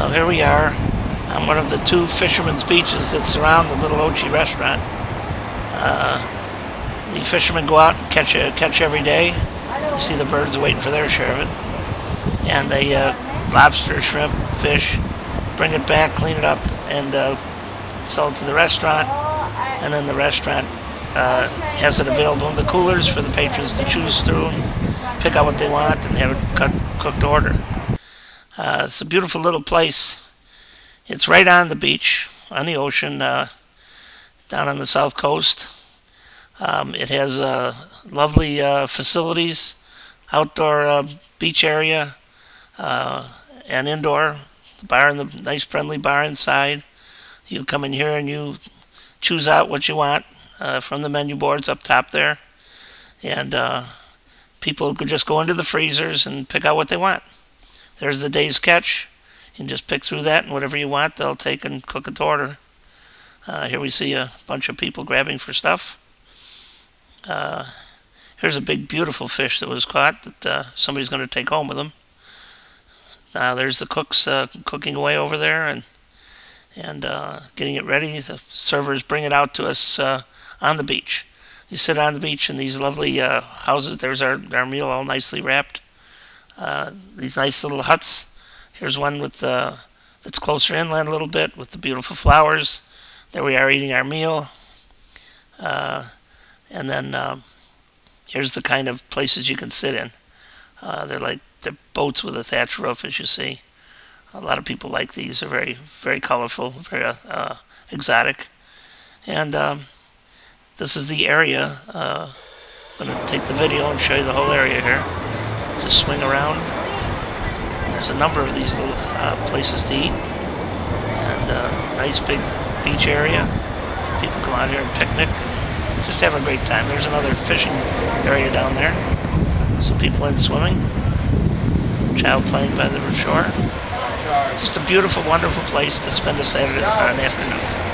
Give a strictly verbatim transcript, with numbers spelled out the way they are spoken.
So here we are on one of the two fishermen's beaches that surround the Little Ochi restaurant. Uh, the fishermen go out and catch a, catch every day. You see the birds waiting for their share of it. And they uh, lobster, shrimp, fish, bring it back, clean it up, and uh, sell it to the restaurant. And then the restaurant uh, has it available in the coolers for the patrons to choose through, pick out what they want, and have it cut, cooked to order. Uh, it's a beautiful little place. It's right on the beach, on the ocean, uh, down on the south coast. Um, it has uh, lovely uh, facilities, outdoor uh, beach area, uh, and indoor. The bar and the nice friendly bar inside. You come in here and you choose out what you want uh, from the menu boards up top there. And uh, people could just go into the freezers and pick out what they want. There's the day's catch. You can just pick through that, and whatever you want, they'll take and cook it to order. Uh, here we see a bunch of people grabbing for stuff. Uh, here's a big, beautiful fish that was caught that uh, somebody's going to take home with them. Now uh, there's the cooks uh, cooking away over there and and uh, getting it ready. The servers bring it out to us uh, on the beach. You sit on the beach in these lovely uh, houses. There's our, our meal all nicely wrapped. Uh, these nice little huts. Here's one with uh, that's closer inland a little bit with the beautiful flowers. There we are eating our meal. Uh, and then uh, here's the kind of places you can sit in. Uh, they're like they're boats with a thatched roof, as you see. A lot of people like these. They're very, very colorful, very uh, exotic. And um, this is the area. Uh, I'm going to take the video and show you the whole area here. Just swing around. There's a number of these little uh, places to eat, and uh, nice big beach area. People come out here and picnic, just have a great time. There's another fishing area down there. Some people in swimming, child playing by the shore. Just a beautiful, wonderful place to spend a Saturday or an afternoon.